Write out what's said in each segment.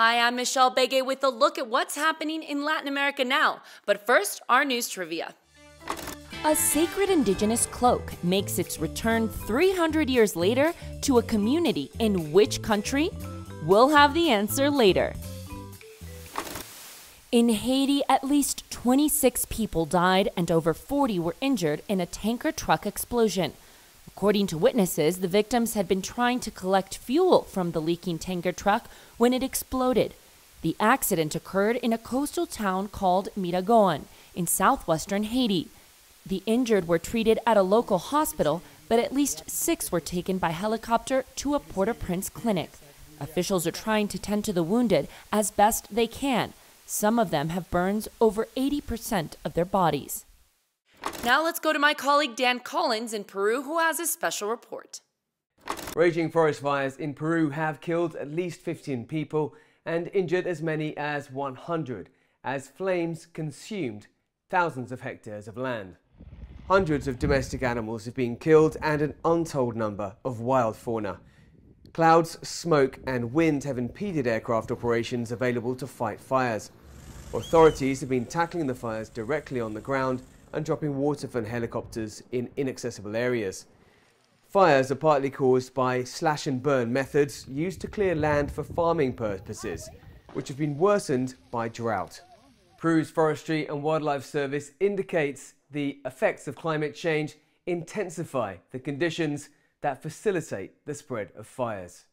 Hi, I'm Michelle Begue with a look at what's happening in Latin America now. But first, our news trivia. A sacred indigenous cloak makes its return 300 years later to a community in which country? We'll have the answer later. In Haiti, at least 26 people died and over 40 were injured in a tanker truck explosion. According to witnesses, the victims had been trying to collect fuel from the leaking tanker truck when it exploded. The accident occurred in a coastal town called Miragoane in southwestern Haiti. The injured were treated at a local hospital, but at least 6 were taken by helicopter to a Port-au-Prince clinic. Officials are trying to tend to the wounded as best they can. Some of them have burns over 80% of their bodies. Now let's go to my colleague Dan Collins in Peru, who has a special report. Raging forest fires in Peru have killed at least 15 people and injured as many as 100 as flames consumed thousands of hectares of land. Hundreds of domestic animals have been killed and an untold number of wild fauna. Clouds, smoke and wind have impeded aircraft operations available to fight fires. Authorities have been tackling the fires directly on the ground and dropping water from helicopters in inaccessible areas. Fires are partly caused by slash and burn methods used to clear land for farming purposes, which have been worsened by drought. Peru's Forestry and Wildlife Service indicates the effects of climate change intensify the conditions that facilitate the spread of fires.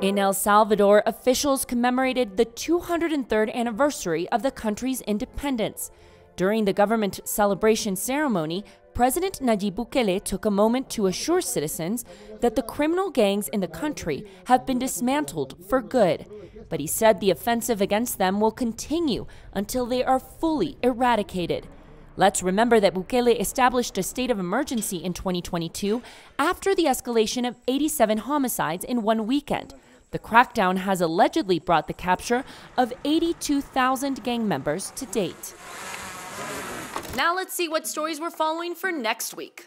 In El Salvador, officials commemorated the 203rd anniversary of the country's independence. During the government celebration ceremony, President Nayib Bukele took a moment to assure citizens that the criminal gangs in the country have been dismantled for good. But he said the offensive against them will continue until they are fully eradicated. Let's remember that Bukele established a state of emergency in 2022 after the escalation of 87 homicides in one weekend. The crackdown has allegedly brought the capture of 82,000 gang members to date. Now let's see what stories we're following for next week.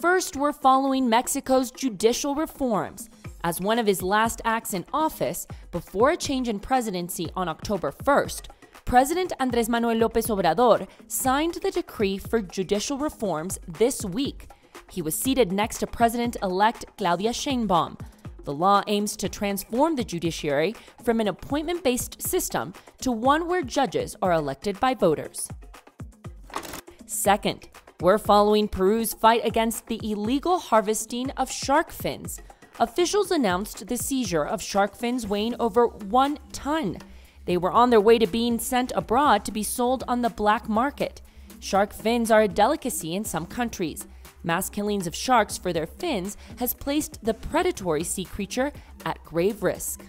First, we're following Mexico's judicial reforms. As one of his last acts in office, before a change in presidency on October 1st, President Andrés Manuel López Obrador signed the decree for judicial reforms this week. He was seated next to President-elect Claudia Sheinbaum. The law aims to transform the judiciary from an appointment-based system to one where judges are elected by voters. Second, we're following Peru's fight against the illegal harvesting of shark fins. Officials announced the seizure of shark fins weighing over 1 ton. They were on their way to being sent abroad to be sold on the black market. Shark fins are a delicacy in some countries. Mass killings of sharks for their fins has placed the predatory sea creature at grave risk.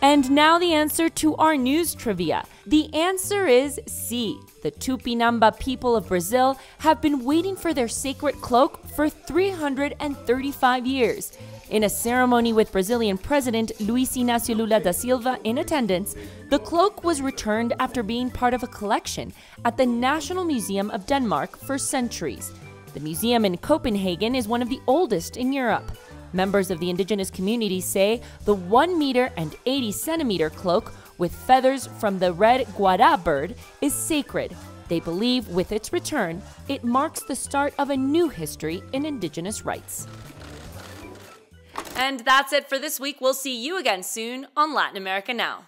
And now the answer to our news trivia. The answer is C. The Tupinamba people of Brazil have been waiting for their sacred cloak for 335 years. In a ceremony with Brazilian President Luiz Inácio Lula da Silva in attendance, the cloak was returned after being part of a collection at the National Museum of Denmark for centuries. The museum in Copenhagen is one of the oldest in Europe. Members of the indigenous community say the 1-meter and 80-centimeter cloak with feathers from the red guará bird is sacred. They believe with its return, it marks the start of a new history in indigenous rights. And that's it for this week. We'll see you again soon on Latin America Now.